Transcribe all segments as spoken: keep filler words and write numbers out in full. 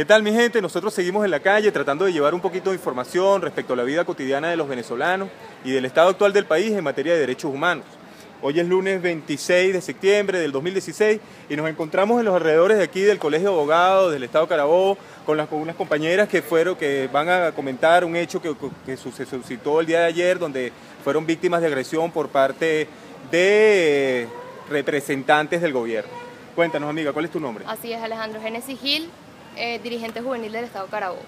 ¿Qué tal, mi gente? Nosotros seguimos en la calle tratando de llevar un poquito de información respecto a la vida cotidiana de los venezolanos y del estado actual del país en materia de derechos humanos. Hoy es lunes veintiséis de septiembre del dos mil dieciséis y nos encontramos en los alrededores de aquí del Colegio de Abogados del Estado Carabobo con, las, con unas compañeras que, fueron, que van a comentar un hecho que, que se suscitó el día de ayer, donde fueron víctimas de agresión por parte de representantes del gobierno. Cuéntanos, amiga, ¿cuál es tu nombre? Así es, Alejandro Génesis Gil, eh, dirigente juvenil del Estado Carabobo.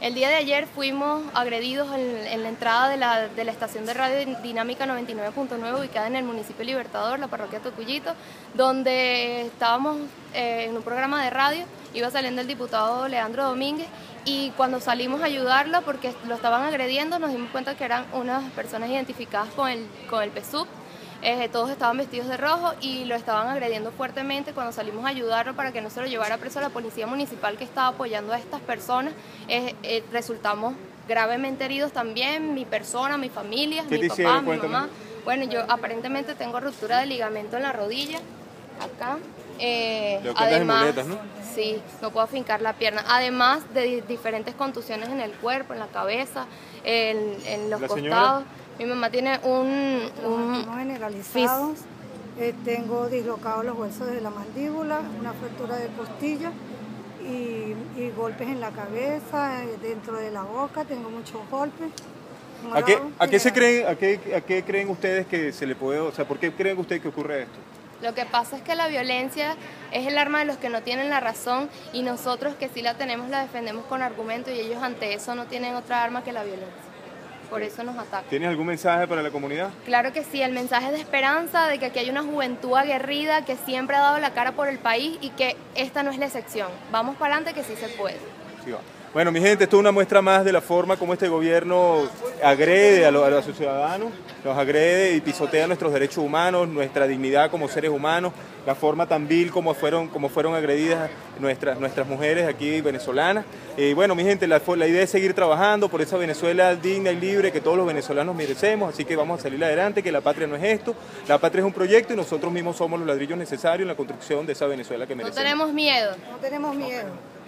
El día de ayer fuimos agredidos en, en la entrada de la, de la estación de radio Dinámica noventa y nueve punto nueve ubicada en el municipio Libertador, la parroquia Tocullito, donde estábamos eh, en un programa de radio. Iba saliendo el diputado Leandro Domínguez y cuando salimos a ayudarlo porque lo estaban agrediendo nos dimos cuenta que eran unas personas identificadas con el, con el P S U V. Eh, todos estaban vestidos de rojo y lo estaban agrediendo fuertemente. Cuando salimos a ayudarlo para que no se lo llevara preso a la policía municipal que estaba apoyando a estas personas, eh, eh, resultamos gravemente heridos también, mi persona, mi familia, mi papá, mi mamá. Bueno, yo aparentemente tengo ruptura de ligamento en la rodilla, acá. Eh, además, muletas, ¿no? Sí, no puedo afincar la pierna. Además de diferentes contusiones en el cuerpo, en la cabeza, en, en los costados. Señora... Mi mamá tiene un... un generalizados. Eh, tengo dislocados los huesos de la mandíbula, una fractura de costilla y, y golpes en la cabeza, eh, dentro de la boca, tengo muchos golpes. ¿A qué, a qué se creen, a qué, a qué creen ustedes que se le puede... O sea, ¿por qué creen ustedes que ocurre esto? Lo que pasa es que la violencia es el arma de los que no tienen la razón y nosotros que sí la tenemos la defendemos con argumentos y ellos ante eso no tienen otra arma que la violencia. Por eso nos atacan. ¿Tienes algún mensaje para la comunidad? Claro que sí, el mensaje de esperanza de que aquí hay una juventud aguerrida que siempre ha dado la cara por el país y que esta no es la excepción. Vamos para adelante que sí se puede. Sí, va. Bueno, mi gente, esto es una muestra más de la forma como este gobierno agrede a los, a los ciudadanos, los agrede y pisotea nuestros derechos humanos, nuestra dignidad como seres humanos, la forma tan vil como fueron, como fueron agredidas nuestras, nuestras mujeres aquí venezolanas. Y eh, bueno, mi gente, la, la idea es seguir trabajando por esa Venezuela digna y libre que todos los venezolanos merecemos, así que vamos a salir adelante, que la patria no es esto, la patria es un proyecto y nosotros mismos somos los ladrillos necesarios en la construcción de esa Venezuela que merecemos. No tenemos miedo. No tenemos miedo.